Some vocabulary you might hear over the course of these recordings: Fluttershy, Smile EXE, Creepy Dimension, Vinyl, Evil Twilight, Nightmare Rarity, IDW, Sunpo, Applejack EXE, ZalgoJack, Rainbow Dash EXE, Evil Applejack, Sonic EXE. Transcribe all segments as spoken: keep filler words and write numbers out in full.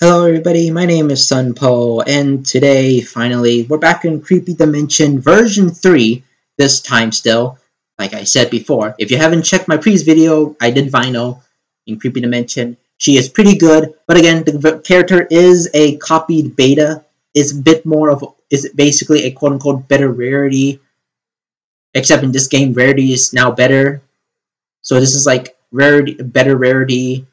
Hello everybody, my name is Sunpo, and today, finally, we're back in Creepy Dimension version three, this time still. Like I said before, if you haven't checked my previous video, I did Vinyl in Creepy Dimension. She is pretty good, but again, the character is a copied beta. It's a bit more of, is basically a quote-unquote better rarity, except in this game, rarity is now better. So this is like rarity, better rarity,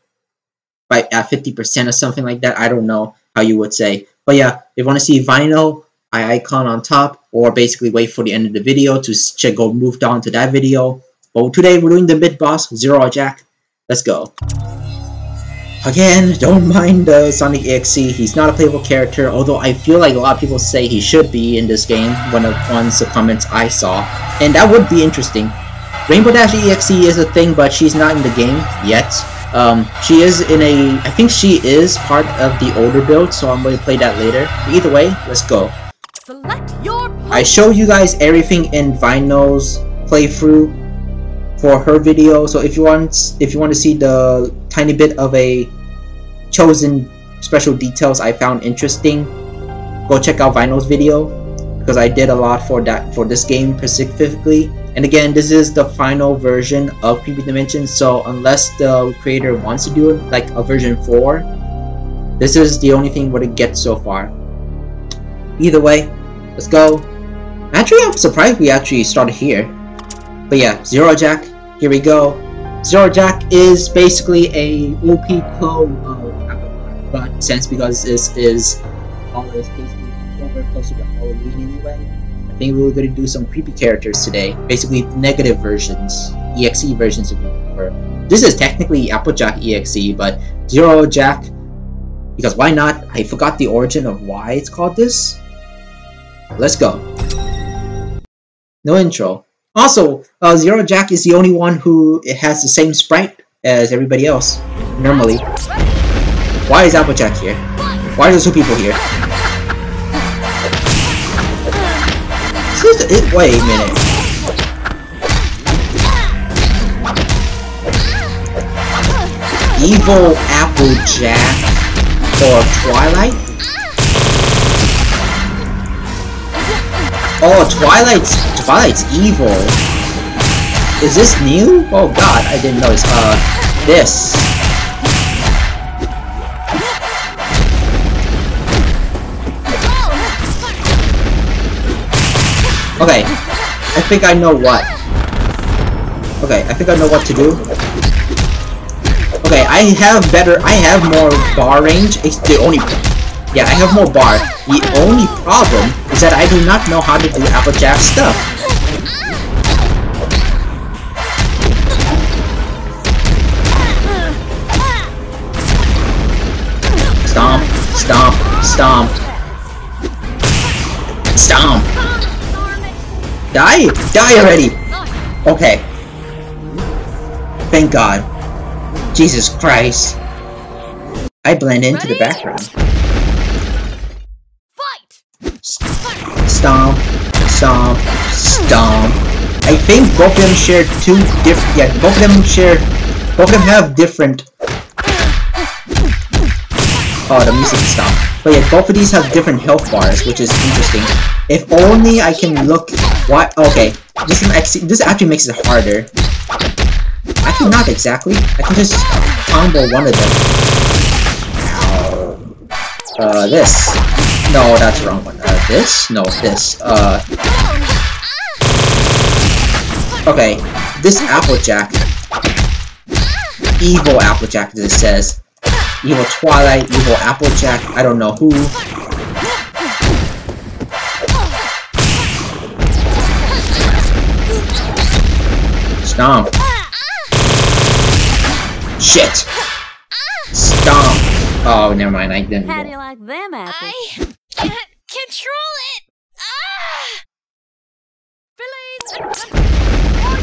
by at fifty percent or something like that. I don't know how you would say. But yeah, if you want to see Vinyl, I icon on top, or basically wait for the end of the video to check, go move on to that video. But today we're doing the mid boss, ZalgoJack. Let's go. Again, don't mind the uh, Sonic E X E. He's not a playable character, although I feel like a lot of people say he should be in this game, one of one's the comments I saw. And that would be interesting. Rainbow Dash E X E is a thing, but she's not in the game yet. Um, she is in a, I think she is part of the older build, so I'm going to play that later. But either way, let's go. Select your post. I show you guys everything in Vinyl's playthrough for her video, so if you want, if you want to see the tiny bit of a chosen special details I found interesting, go check out Vinyl's video, because I did a lot for that, for this game specifically. And again, this is the final version of Creepy Dimension, so unless the creator wants to do it, like a version four, this is the only thing what it gets so far. Either way, let's go. Actually, I'm surprised we actually started here. But yeah, ZalgoJack, here we go. ZalgoJack is basically a O P clone of Applejack, but since because this is always basically very close to the Halloween anyway, I think we were going to do some creepy characters today. Basically, negative versions. E X E versions, if you prefer. This is technically Applejack E X E, but ZalgoJack, because why not? I forgot the origin of why it's called this. Let's go. No intro. Also, uh, ZalgoJack is the only one who has the same sprite as everybody else, normally. Why is Applejack here? Why are there two people here? It, wait a minute. Evil Applejack or Twilight? Oh, Twilight's Twilight's evil. Is this new? Oh God, I didn't notice. Uh, this. Okay, I think I know what. Okay, I think I know what to do. Okay, I have better, I have more bar range. It's the only, yeah, I have more bar. The only problem is that I do not know how to do Applejack stuff. Stomp, stomp, stomp. Stomp. Die! Die already! Okay. Thank God. Jesus Christ. I blend into the background. Fight! Stomp, stomp, stomp. I think both of them share two different. Yeah, both of them share. Both of them have different. Oh, the music stopped. But yeah, both of these have different health bars, which is interesting. If only I can look. What? Okay, this is actually, this actually makes it harder. Actually, not exactly. I can just combo one of them. Uh, this. No, that's the wrong one. Uh, this? No, this. Uh. Okay, this Applejack. Evil Applejack. This says. Evil Twilight, Evil Applejack, I don't know who. Stomp. Shit. Stomp. Oh, never mind, I didn't. How do you like them apples? I can't control it.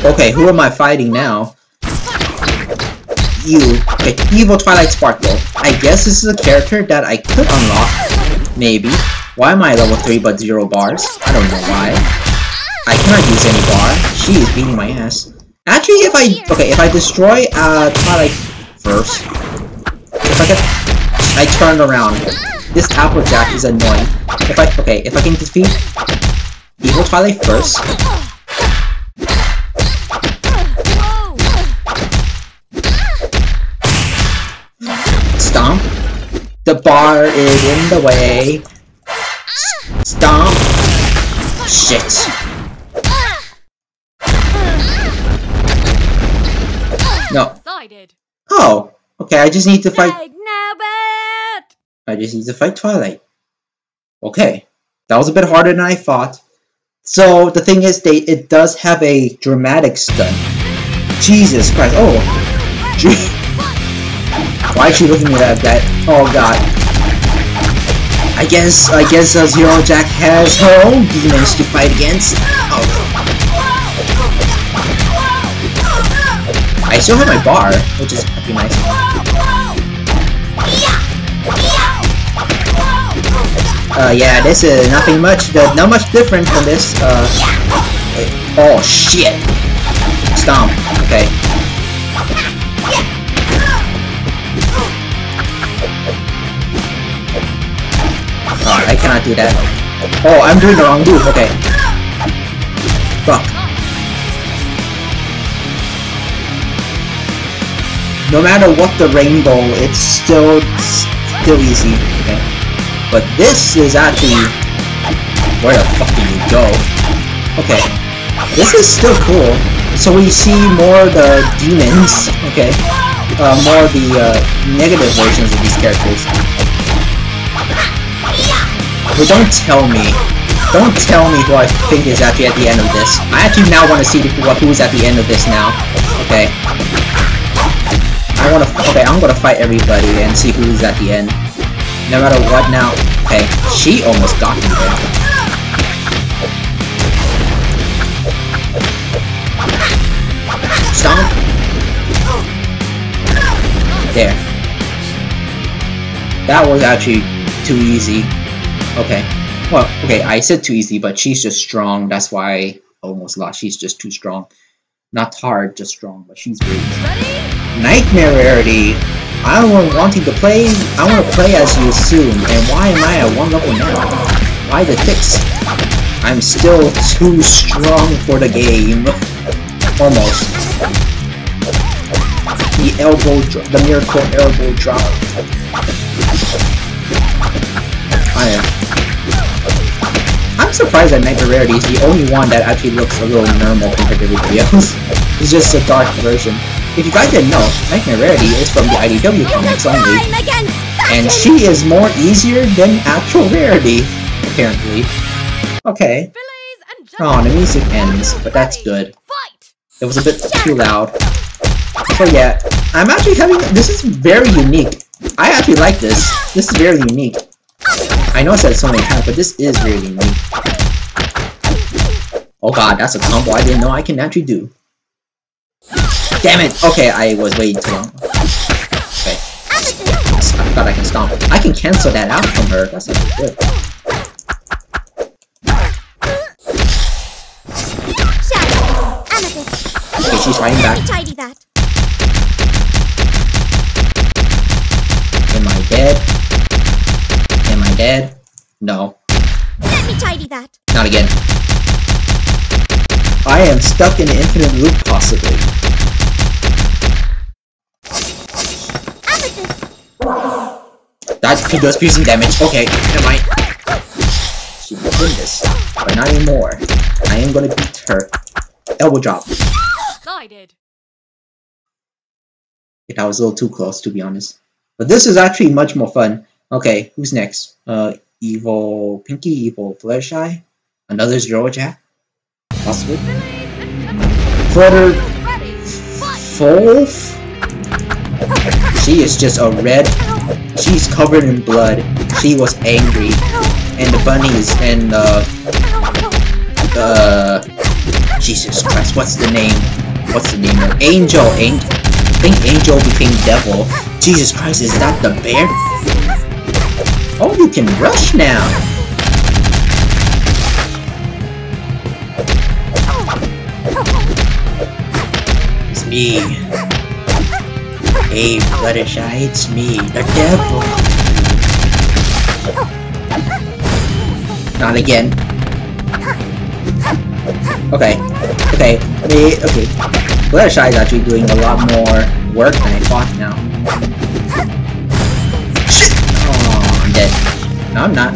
Ah! Okay, who am I fighting now? You. Okay, Evil Twilight Sparkle. I guess this is a character that I could unlock. Maybe. Why am I level three but zero bars? I don't know why. I cannot use any bar. She is beating my ass. Actually, if I... Okay, if I destroy uh, Twilight first... If I get... I turned around. This Applejack is annoying. If I- okay, if I can defeat Evil Twilight first... Stomp. The bar is in the way. Stomp. Shit. No. Oh. Okay, I just need to fight... I just need to fight Twilight. Okay. That was a bit harder than I thought. So, the thing is, they it does have a dramatic stun. Jesus Christ. Oh. Jeez. Why is she looking at me like that? Oh god. I guess, I guess uh, ZalgoJack has her own demons to fight against. Oh. I still have my bar, which is pretty nice. Uh, yeah, this is nothing much, not much different from this, uh... Oh, shit! Stomp, okay. Oh, I cannot do that. Oh, I'm doing the wrong move. Okay. Fuck. No matter what the rainbow, it's still still easy. Okay. But this is actually where the fuck do you go? Okay. This is still cool. So we see more of the demons. Okay. Uh, more of the uh, negative versions of these characters. But don't tell me, don't tell me who I think is actually at the end of this. I actually now want to see who is at the end of this now. Okay. I want to, okay, I'm going to fight everybody and see who is at the end. No matter what now. Okay, she almost got me there. Stomp. There. That was actually too easy. Okay, well, okay, I said too easy, but she's just strong, that's why I almost lost. She's just too strong. Not hard, just strong, but she's really strong. Nightmare Rarity! I was wanting to play, I want to play as you soon, and why am I at one level now? Why the ticks? I'm still too strong for the game. Almost. The elbow, the miracle elbow drop. I am. I'm surprised that Nightmare Rarity is the only one that actually looks a little normal compared to everybody else. It's just a dark version. If you guys didn't know, Nightmare Rarity is from the I D W comics only, and she is more easier than actual Rarity, apparently. Okay. Oh, the music ends, but that's good. It was a bit too loud. So yeah, I'm actually having... This is very unique. I actually like this. This is very unique. I know I said it so many times, but this is really neat. Oh god, that's a combo I didn't know I can actually do. Damn it! Okay, I was waiting too long. Okay. I thought I can stomp. I can cancel that out from her. That's not good. Okay, she's fighting back. Am I dead? Dead? No. Let me tidy that. Not again. I am stuck in an infinite loop, possibly. That does do some damage. Okay, never mind. She was in this, but not anymore. I am gonna beat her. Elbow drop. Slided. Yeah, that was a little too close, to be honest. But this is actually much more fun. Okay, who's next? Uh, Evil Pinky, Evil Flesh Eye, another ZalgoJack, possibly. Flutter, Fourth. She is just a red. She's covered in blood. She was angry, and the bunnies and the uh, uh, Jesus Christ, what's the name? What's the name? Of Angel, Angel. I think Angel became Devil. Jesus Christ, is that the bear? Oh, you can rush now! It's me. Hey, Fluttershy, it's me, the devil! Not again. Okay. Okay. Okay. Okay. Fluttershy is actually doing a lot more work than I thought now. Shit! Oh, I'm dead. No, I'm not.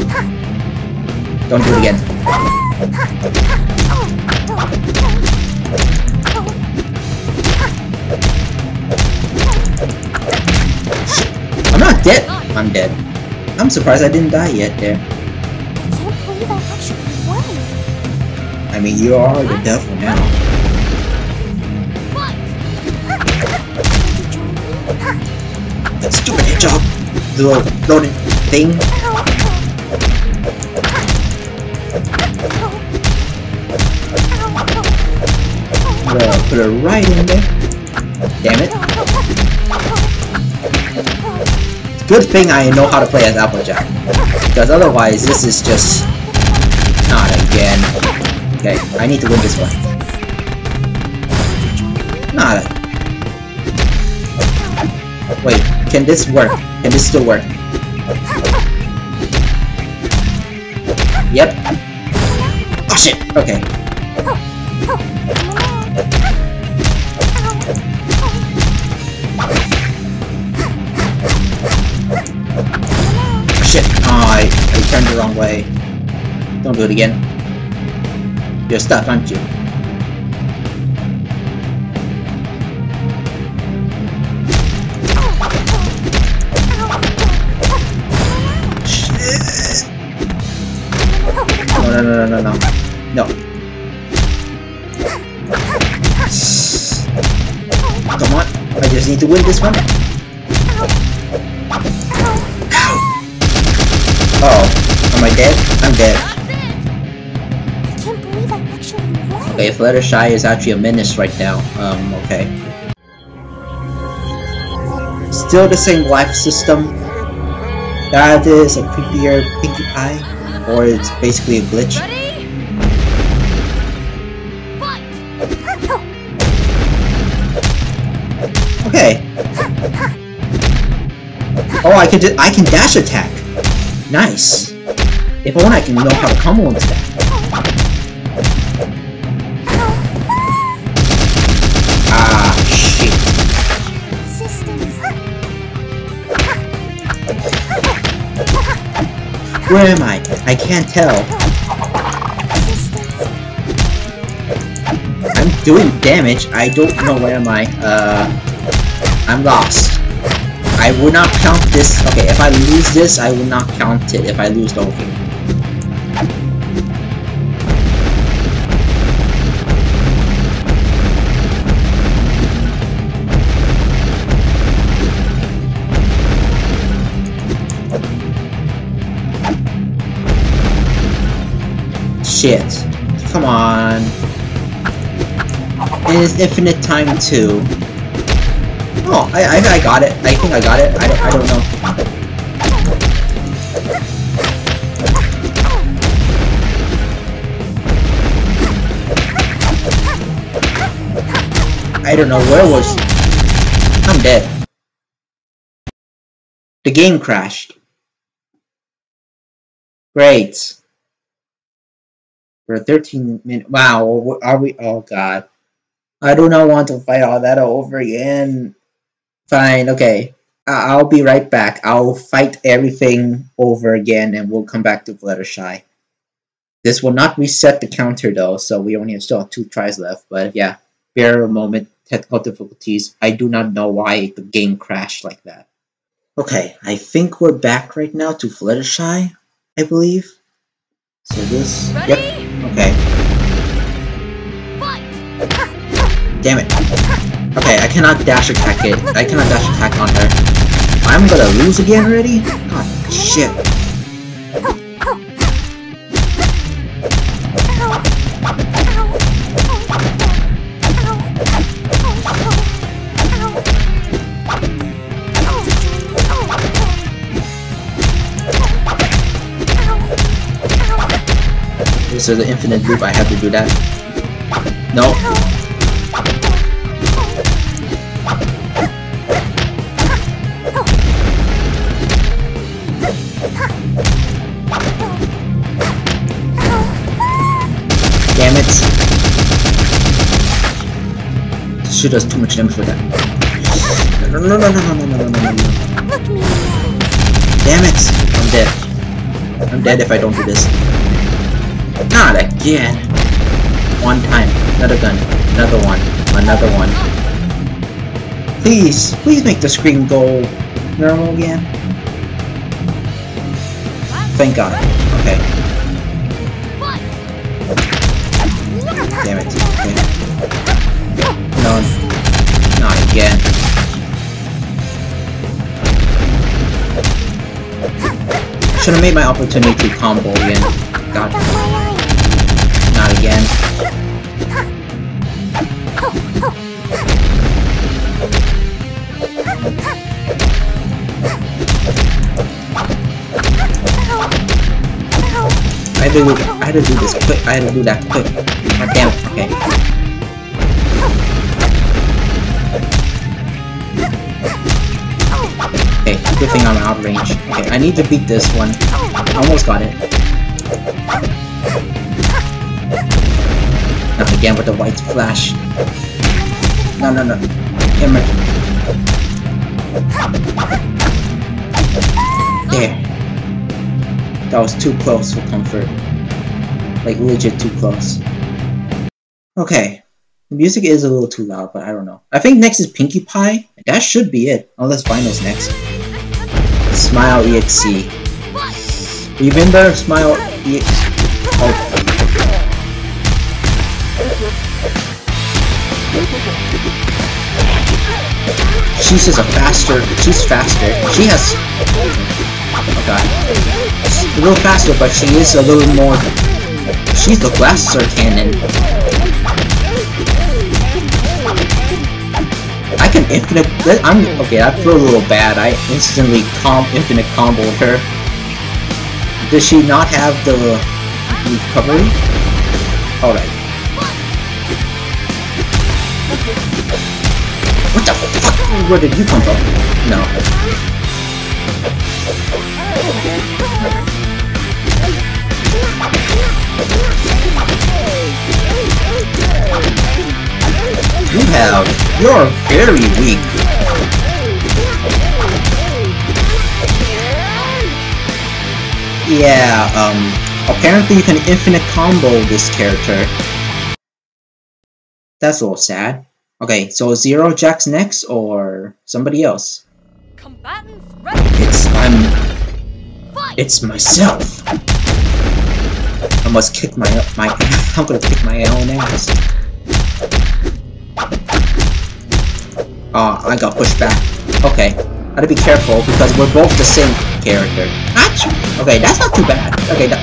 Don't do it again. Shit. I'm not dead. I'm dead. I'm surprised I didn't die yet there. I mean, you are the devil now. That stupid job, the loading thing. I'm gonna put it right in there. Damn it. Good thing I know how to play as Applejack, because otherwise this is just not again. Okay, I need to win this one. Nah. Wait, can this work? Can this still work? Yep. Oh shit! Okay. Oh shit! Oh, I, I turned the wrong way. Don't do it again. You're stuck, aren't you? Shit. No, no, no, no, no, no. No. Come on. I just need to win this one. Ow. Uh-oh. Am I dead? I'm dead. Okay, Fluttershy is actually a menace right now. Um, okay. Still the same life system. That is a creepier Pinkie Pie, or it's basically a glitch. Ready? Okay. Oh, I can I can dash attack. Nice. If I want, I can know how to combo into that. Where am I? I can't tell. I'm doing damage. I don't know where am I. Uh, I'm lost. I will not count this. Okay, if I lose this, I will not count it. If I lose the whole game. Shit. Come on. It is infinite time too. Oh, I, I I got it. I think I got it. I don't I don't know. I don't know where it was. I'm dead. The game crashed. Great. For thirteen minutes. Wow, are we? Oh god, I do not want to fight all that over again. Fine, okay. I I'll be right back. I'll fight everything over again, and we'll come back to Fluttershy. This will not reset the counter though, so we only have still have two tries left. But yeah, bear a moment. Technical difficulties. I do not know why the game crashed like that. Okay, I think we're back right now to Fluttershy. I believe. So this. Ready? Yep. Okay. Damn it. Okay, I cannot dash attack it. I cannot dash attack on her. I'm gonna lose again already? God, shit. So the infinite loop, I have to do that. No. damn it. She does too much damage with that. No, no, no, no, no, no, no, no, no. Damn it. I'm dead. I'm dead if I don't do this. Not again. One time. Another gun. Another one. Another one. Please. Please make the screen go normal again. Thank God. Okay. Damn it. Okay. No. Not again. Should have made my opportunity to combo again. God. Not again. I had to do, I had to do this quick. I had to do that quick. God damn it. Okay. Okay, good thing I'm out of range. Okay, I need to beat this one. Almost got it. Not again with the white flash. No, no, no. Damn it. There. That was too close for comfort. Like, legit too close. Okay. The music is a little too loud, but I don't know. I think next is Pinkie Pie. That should be it. Unless Vinyl's next. Smile E X E. Remember Smile E X E? Oh. She's just a faster, she's faster, she has, oh god, she's a little faster, but she is a little more, she's the blaster cannon. I can infinite, I'm, okay, I feel a little bad, I instantly com, infinite comboed her. Does she not have the recovery? Alright. What the fuck? Where did you come from? No. You have... You're very weak. Yeah, um... apparently you can infinite combo this character. That's a little sad. Okay, so ZalgoJack's next, or somebody else? Combatants ready. It's... I'm... Fight. It's myself! I must kick my... my I'm gonna kick my own ass. Aw, oh, I got pushed back. Okay, I gotta be careful, because we're both the same character. Achoo! Okay, that's not too bad. Okay, that...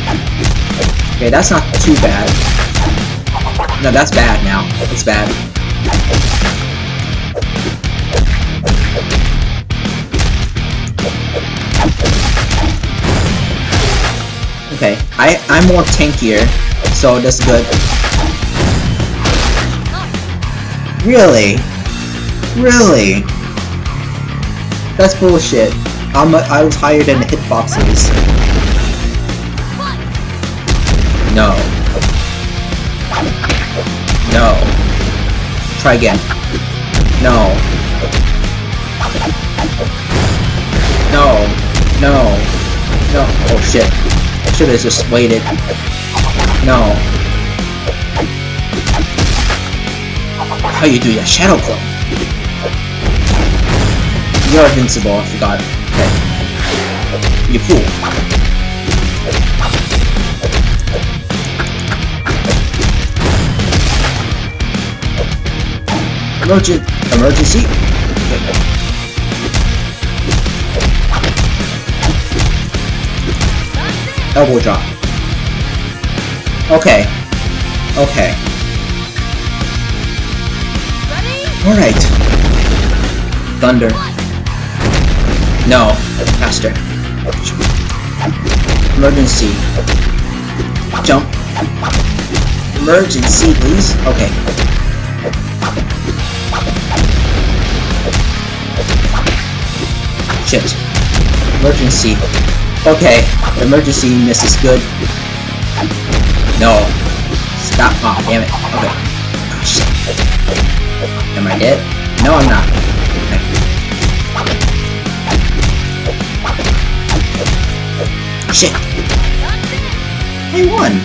Okay, that's not too bad. No, that's bad now. It's bad. Okay, I, I'm more tankier, so that's good. Really? Really? That's bullshit. I'm a, I was higher than the hitboxes. No. No. Try again. No. No. No. No. Oh shit. Should have just waited. No. How you do that shadow clone? You're invincible, I forgot. Okay. You fool. Emergent emergency? Okay. Elbow drop. Okay. Okay. Alright. Thunder. No. Faster. Emergency. Jump. Emergency, please. Okay. Shit. Emergency. Okay. Emergency miss is good. No. Stop. Oh, damn it. Okay. Oh, shit. Am I dead? No, I'm not. Okay. Shit. I won.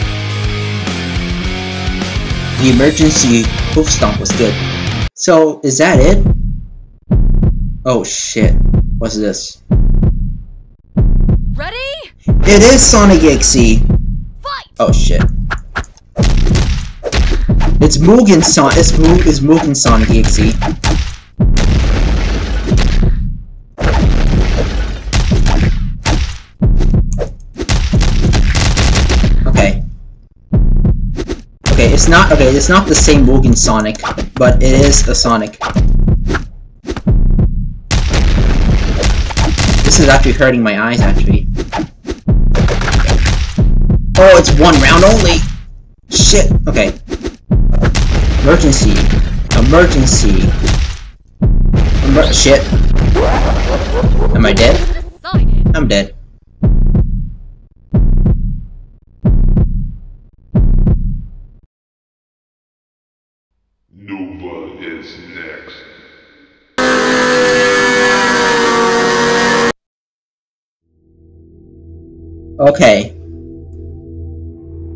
The emergency hoof stomp was good. So, is that it? Oh, shit. What's this? Ready? It is Sonic E X E! Fight! Oh, shit. It's Mugen Son- it's, Mo it's Mugen Sonic E X E. Okay. Okay, it's not- okay, it's not the same Mugen Sonic, but it is a Sonic. This is actually hurting my eyes, actually. Oh, it's one round only! Shit! Okay. Emergency. Emergency. Emer- shit. Am I dead? I'm dead. Nova is next. Okay.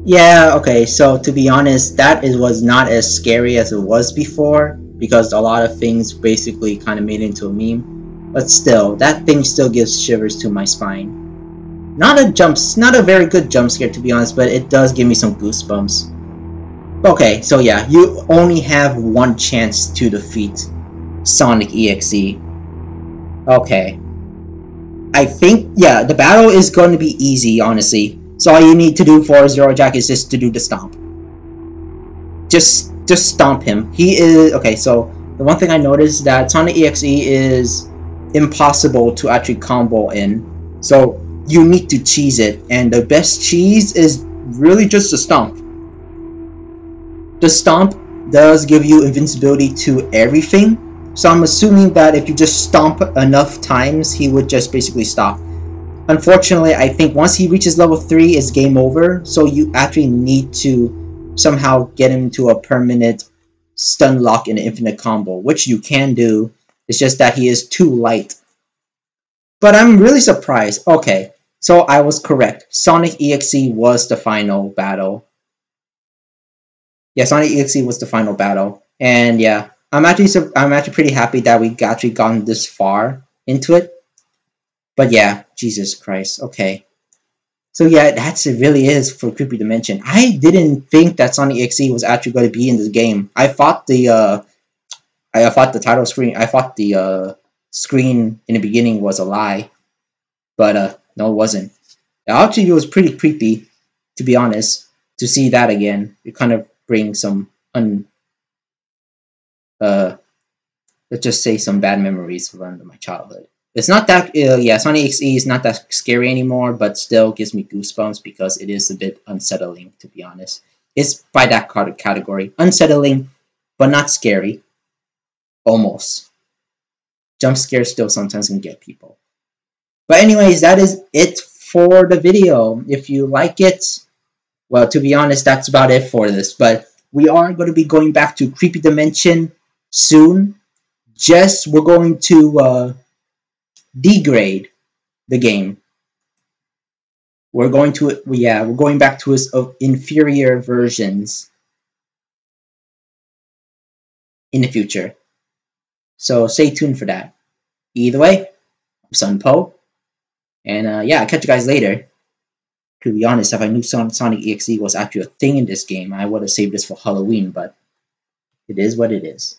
Yeah, okay, so to be honest, that is was not as scary as it was before, because a lot of things basically kind of made into a meme. But still, that thing still gives shivers to my spine. Not a jump, not a very good jump scare to be honest, but it does give me some goosebumps. Okay, so yeah, you only have one chance to defeat Sonic E X E. Okay. I think, yeah, the battle is going to be easy, honestly. So all you need to do for ZalgoJack is just to do the stomp. Just, just stomp him. He is okay. So the one thing I noticed is that Sonic E X E is impossible to actually combo in. So you need to cheese it, and the best cheese is really just a stomp. The stomp does give you invincibility to everything. So I'm assuming that if you just stomp enough times, he would just basically stop. Unfortunately, I think once he reaches level three, it's game over, so you actually need to somehow get him to a permanent stun lock in an infinite combo, which you can do. It's just that he is too light. But I'm really surprised. Okay, so I was correct. Sonic E X E was the final battle. Yeah, Sonic E X E was the final battle. And yeah, I'm actually, I'm actually pretty happy that we actually gotten this far into it. But yeah, Jesus Christ, okay. So yeah, that's it really is for Creepy Dimension. I didn't think that Sonic E X E was actually going to be in this game. I thought the, uh, I thought the title screen, I thought the, uh, screen in the beginning was a lie. But, uh, no it wasn't. Actually, it was pretty creepy, to be honest, to see that again. It kind of brings some, un, uh, let's just say some bad memories from my childhood. It's not that, uh, yeah, Sonic E X E is not that scary anymore, but still gives me goosebumps because it is a bit unsettling, to be honest. It's by that category. Unsettling, but not scary. Almost. Jump scares still sometimes can get people. But anyways, that is it for the video. If you like it, well, to be honest, that's about it for this. But we are going to be going back to Creepy Dimension soon. Just, we're going to... Uh, degrade the game. We're going to yeah, we're going back to its of inferior versions in the future. So stay tuned for that. Either way, I'm Sunpo, and uh, yeah, I'll catch you guys later. To be honest, if I knew Sonic E X E was actually a thing in this game, I would have saved this for Halloween. But it is what it is.